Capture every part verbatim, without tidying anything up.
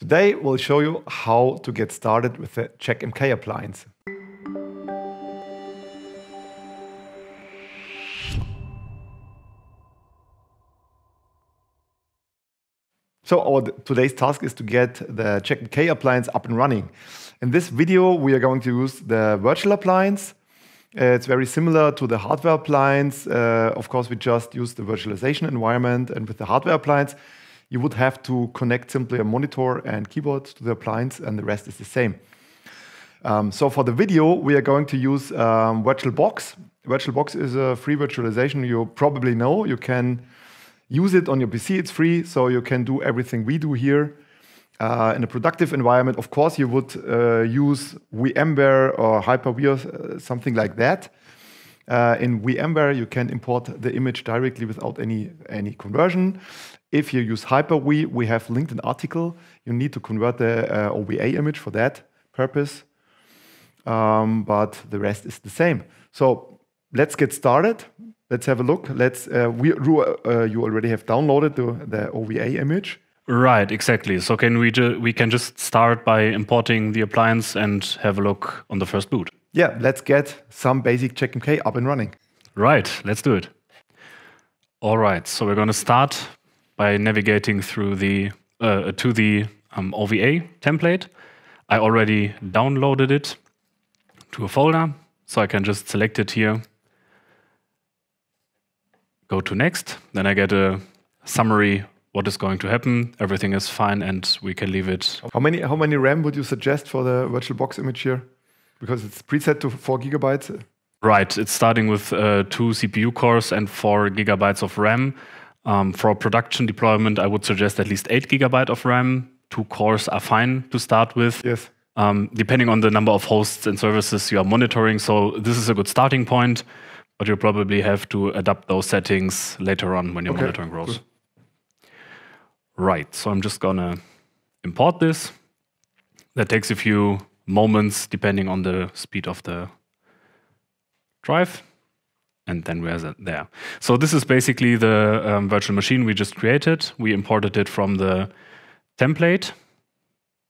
Today, we'll show you how to get started with the Checkmk appliance. So our today's task is to get the Checkmk appliance up and running. In this video, we are going to use the virtual appliance. Uh, it's very similar to the hardware appliance. Uh, of course, we just use the virtualization environment. And with the hardware appliance, you would have to connect simply a monitor and keyboard to the appliance, and the rest is the same. Um, so for the video, we are going to use um, VirtualBox. VirtualBox is a free virtualization you probably know. You can use it on your P C, it's free, so you can do everything we do here. Uh, in a productive environment, of course, you would uh, use VMware or Hyper-V or uh, something like that. Uh, in VMware, you can import the image directly without any, any conversion. If you use Hyper-V, we have linked an article. You need to convert the uh, O V A image for that purpose. Um, but the rest is the same. So let's get started. Let's have a look. Let's, uh, we, uh, you already have downloaded the, the O V A image. Right, exactly. So can we ju we can just start by importing the appliance and have a look on the first boot. Yeah, let's get some basic Checkmk up and running. Right, let's do it. All right, so we're going to start by navigating through the uh, to the um, O V A template. I already downloaded it to a folder, so I can just select it here. Go to next, then I get a summary. What is going to happen? Everything is fine, and we can leave it. How many how many RAM would you suggest for the VirtualBox image here? Because it's preset to four gigabytes. Right, it's starting with uh, two C P U cores and four gigabytes of RAM. Um, for production deployment, I would suggest at least eight gigabyte of RAM. Two cores are fine to start with. Yes. Um, depending on the number of hosts and services you are monitoring, so this is a good starting point. But you'll probably have to adapt those settings later on when your okay. monitoring grows. Cool. Right, so I'm just gonna import this. That takes a few moments depending on the speed of the drive. And then we're there. So this is basically the um, virtual machine we just created. We imported it from the template.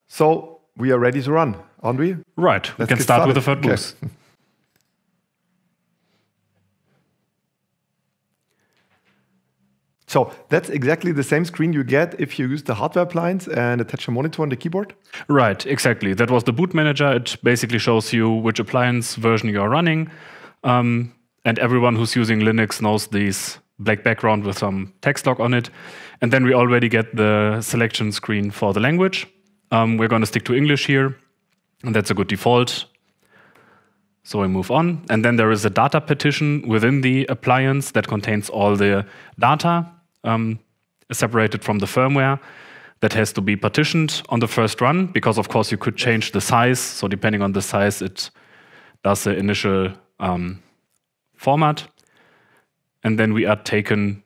So we are ready to run, aren't we? Right, Let's we can start started. with the third boost. Okay. So that's exactly the same screen you get if you use the hardware appliance and attach a monitor and the keyboard? Right, exactly. That was the boot manager. It basically shows you which appliance version you are running. Um, and everyone who's using Linux knows this black background with some text log on it. And then we already get the selection screen for the language. Um, we're going to stick to English here. And that's a good default. So we move on. And then there is a data partition within the appliance that contains all the data. Um, separated from the firmware that has to be partitioned on the first run, because of course you could change the size, so depending on the size it does the initial um, format, and then we are taken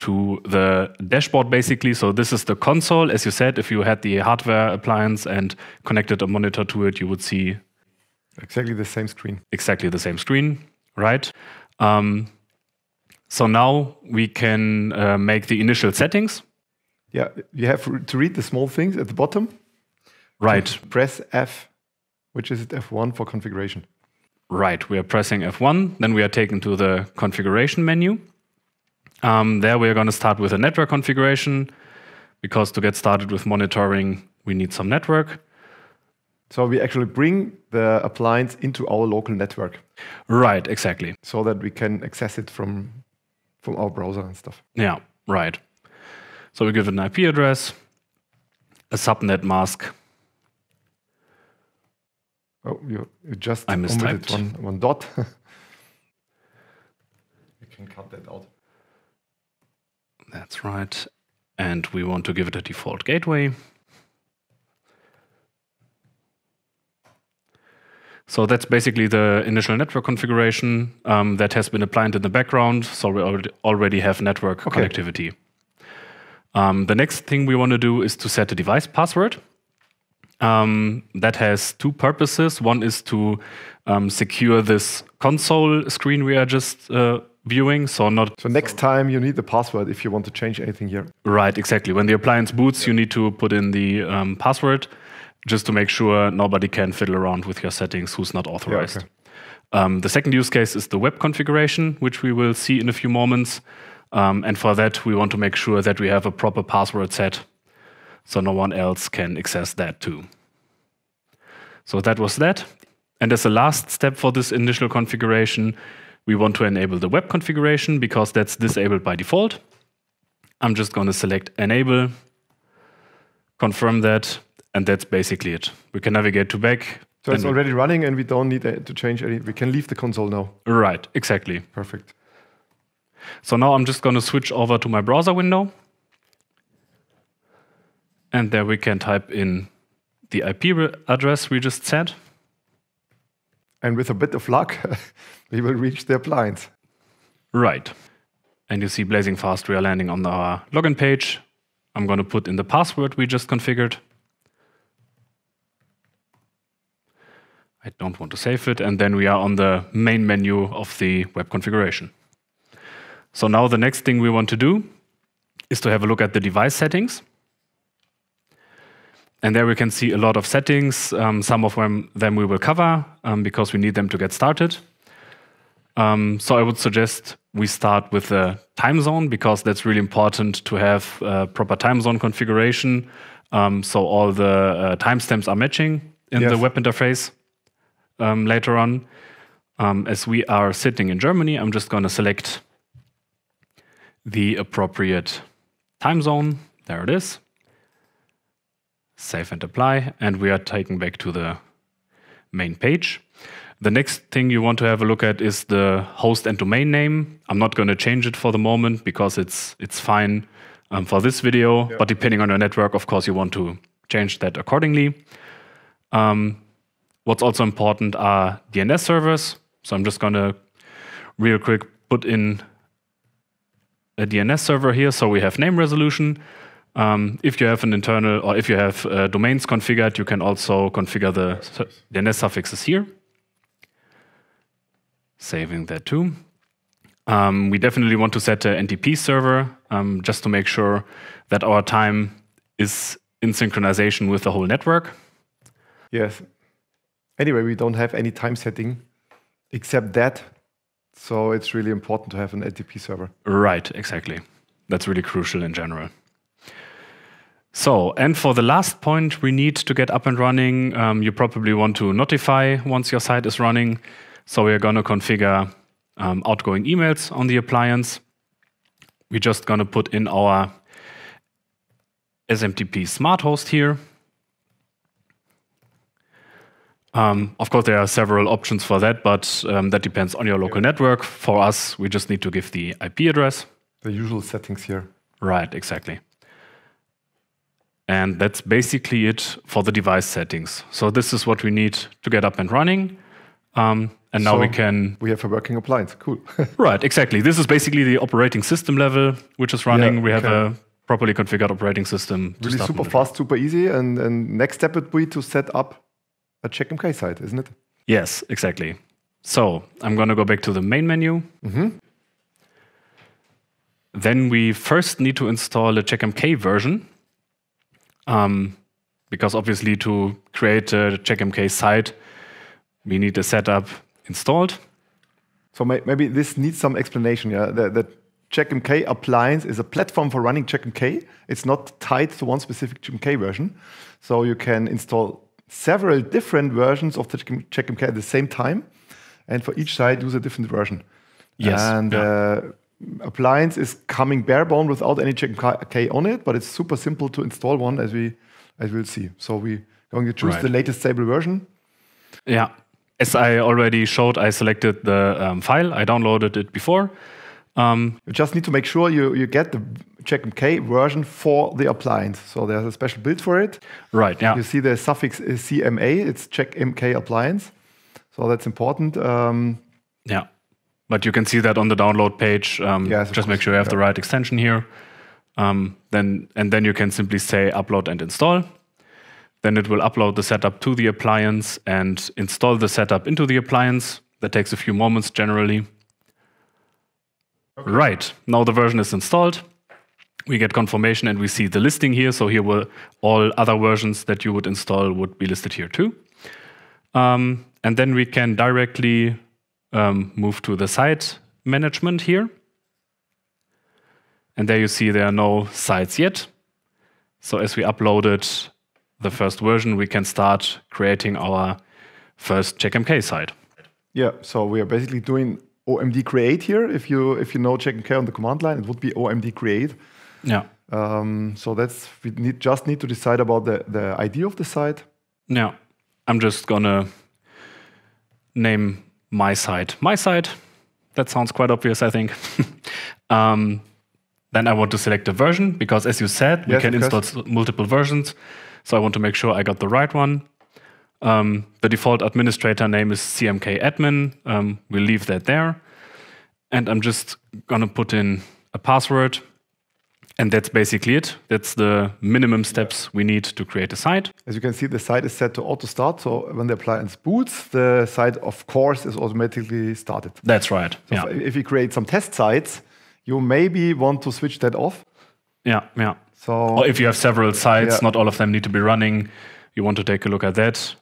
to the dashboard basically. So this is the console. As you said, if you had the hardware appliance and connected a monitor to it, you would see exactly the same screen. Exactly the same screen, right? Um, So now we can uh, make the initial settings. Yeah, you have to read the small things at the bottom. Right. Press F, which is F one for configuration. Right, we are pressing F one. Then we are taken to the configuration menu. Um, there we are going to start with a network configuration, because to get started with monitoring, we need some network. So we actually bring the appliance into our local network. Right, exactly. So that we can access it from... from our browser and stuff. Yeah, right. So we give it an I P address, a subnet mask. Oh, you, you just I omitted one, one dot. We can cut that out. That's right. And we want to give it a default gateway. So that's basically the initial network configuration um, that has been applied in the background. So we already have network okay. connectivity. Um, the next thing we want to do is to set a device password. Um, that has two purposes. One is to um, secure this console screen we are just uh, viewing. So not so next so time you need the password if you want to change anything here. Right, exactly. When the appliance boots, yeah. you need to put in the um, password just to make sure nobody can fiddle around with your settings who's not authorized. Yeah, okay. Um, the second use case is the web configuration, which we will see in a few moments. Um, and for that, we want to make sure that we have a proper password set so no one else can access that too. So that was that. And as a last step for this initial configuration, we want to enable the web configuration because that's disabled by default. I'm just going to select enable, confirm that, and that's basically it. We can navigate to back. So it's already running and we don't need to change any. We can leave the console now. Right, exactly. Perfect. So now I'm just going to switch over to my browser window. And there we can type in the I P address we just set. And with a bit of luck, we will reach the appliance. Right. And you see blazing fast we are landing on our login page. I'm going to put in the password we just configured. I don't want to save it, and then we are on the main menu of the web configuration. So now the next thing we want to do is to have a look at the device settings. And there we can see a lot of settings. Um, some of them, them we will cover um, because we need them to get started. Um, so I would suggest we start with the time zone because that's really important to have uh, proper time zone configuration. Um, so all the uh, timestamps are matching in yes. the web interface. Um, later on, um, as we are sitting in Germany, I'm just going to select the appropriate time zone. There it is. Save and apply, and we are taken back to the main page. The next thing you want to have a look at is the host and domain name. I'm not going to change it for the moment because it's it's fine um, for this video. Yeah. But depending on your network, of course, you want to change that accordingly. Um, What's also important are D N S servers. So I'm just going to real quick put in a D N S server here. So we have name resolution. Um, if you have an internal or if you have uh, domains configured, you can also configure the su D N S suffixes here. Saving that too. Um, we definitely want to set an N T P server um, just to make sure that our time is in synchronization with the whole network. Yes. Anyway, we don't have any time setting except that. So it's really important to have an N T P server. Right, exactly. That's really crucial in general. So, and for the last point we need to get up and running, um, you probably want to notify once your site is running. So we're going to configure um, outgoing emails on the appliance. We're just going to put in our S M T P smart host here. Um, of course, there are several options for that, but um, that depends on your local yeah. network. For us, we just need to give the I P address. The usual settings here. Right, exactly. And that's basically it for the device settings. So this is what we need to get up and running. Um, and now so we can... We have a working appliance, cool. Right, exactly. This is basically the operating system level, which is running. Yeah, we have okay. a properly configured operating system. Really super fast, super easy. And, and next step would be to set up a Checkmk site, isn't it? Yes, exactly. So I'm going to go back to the main menu. Mm-hmm. Then we first need to install a Checkmk version um, because obviously to create a Checkmk site, we need a setup installed. So may maybe this needs some explanation. Yeah, the, the Checkmk appliance is a platform for running Checkmk. It's not tied to one specific Checkmk version, so you can install several different versions of the Checkmk at the same time, and for each site use a different version. Yes, and yeah. uh, appliance is coming barebone without any Checkmk on it, but it's super simple to install one, as we as we'll see. So we're going to choose right. the latest stable version. Yeah, as I already showed, I selected the um, file. I downloaded it before. Um, you just need to make sure you you get the Checkmk version for the appliance. So there's a special build for it. Right, yeah. You see the suffix is C M A, it's Checkmk appliance. So that's important. Um, yeah, but you can see that on the download page. Um, yes, just make sure you have yeah. the right extension here. Um, then And then you can simply say upload and install. Then it will upload the setup to the appliance and install the setup into the appliance. That takes a few moments generally. Okay. Right, now the version is installed. We get confirmation and we see the listing here. So here were all other versions that you would install would be listed here too. Um, and then we can directly um, move to the site management here. And there you see there are no sites yet. So as we uploaded the first version, we can start creating our first Checkmk site. Yeah, so we are basically doing O M D create here. If you if you know Checkmk on the command line, it would be O M D create. Yeah. Um, so that's we need just need to decide about the the I D of the site. Yeah. I'm just gonna name my site my site. That sounds quite obvious, I think. um, Then I want to select a version, because as you said, yes, we can install multiple versions. So I want to make sure I got the right one. Um, the default administrator name is C M K admin. Um, we'll leave that there. And I'm just going to put in a password. And that's basically it. That's the minimum steps we need to create a site. As you can see, the site is set to auto start. So when the appliance boots, the site, of course, is automatically started. That's right. So yeah. If we create some test sites, you maybe want to switch that off. Yeah, yeah. So or if you have several sites, yeah. Not all of them need to be running. You want to take a look at that.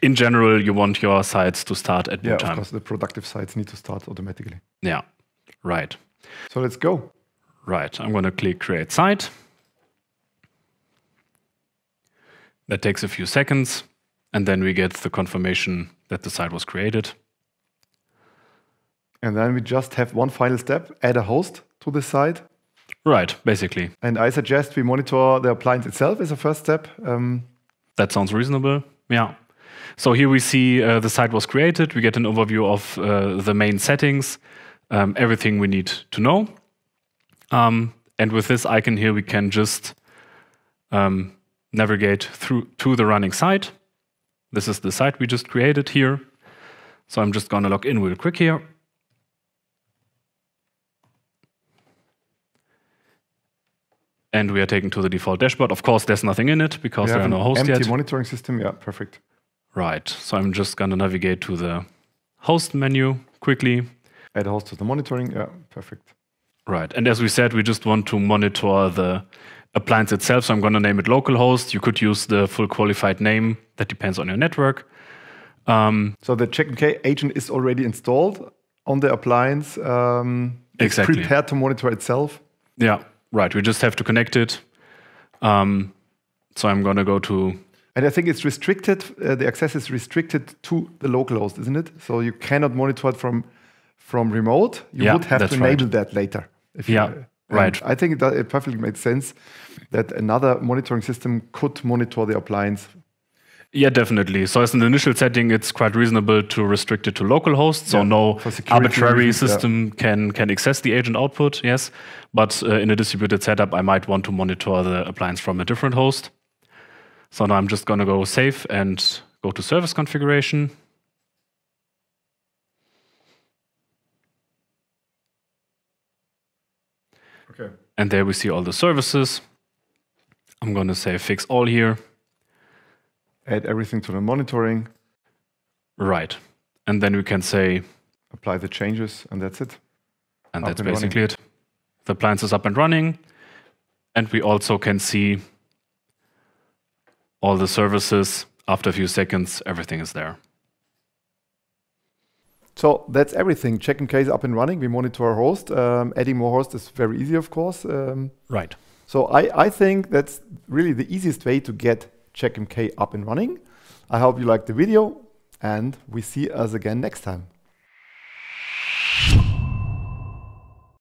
In general, you want your sites to start at boot yeah, time. Yeah, of course, the productive sites need to start automatically. Yeah, right. So let's go. Right, I'm going to click Create Site. That takes a few seconds, and then we get the confirmation that the site was created. And then we just have one final step, add a host to the site. Right, basically. And I suggest we monitor the appliance itself as a first step. Um, that sounds reasonable, yeah. So here we see uh, the site was created. We get an overview of uh, the main settings, um, everything we need to know. Um, and with this icon here, we can just um, navigate through to the running site. This is the site we just created here. So I'm just going to log in real quick here. And we are taken to the default dashboard. Of course, there's nothing in it because yeah, there are no hosts yet. Empty monitoring system, yeah, perfect. Right, so I'm just going to navigate to the host menu quickly. Add host to the monitoring, yeah, perfect. Right, and as we said, we just want to monitor the appliance itself. So I'm going to name it localhost. You could use the full qualified name. That depends on your network. Um, so the Checkmk agent is already installed on the appliance. Um, exactly. It's prepared to monitor itself. Yeah. Right, we just have to connect it. Um, so I'm going to go to... And I think it's restricted, uh, the access is restricted to the local host, isn't it? So you cannot monitor it from, from remote. You yeah, would have to enable right. that later. If yeah, you, right. I think that it perfectly made sense that another monitoring system could monitor the appliance. Yeah, definitely. So as an initial setting, it's quite reasonable to restrict it to localhost. So yeah, no arbitrary reasons, system yeah. can, can access the agent output, yes. But uh, in a distributed setup, I might want to monitor the appliance from a different host. So now I'm just going to go save and go to service configuration. Okay. And there we see all the services. I'm going to say fix all here. Add everything to the monitoring. Right. And then we can say... Apply the changes, and that's it. And that's basically it. The appliance is up and running. And we also can see all the services. After a few seconds, everything is there. So that's everything. Checkmk is up and running. We monitor our host. Um, adding more hosts is very easy, of course. Um, right. So I, I think that's really the easiest way to get Checkmk up and running. I hope you liked the video, and we see us again next time.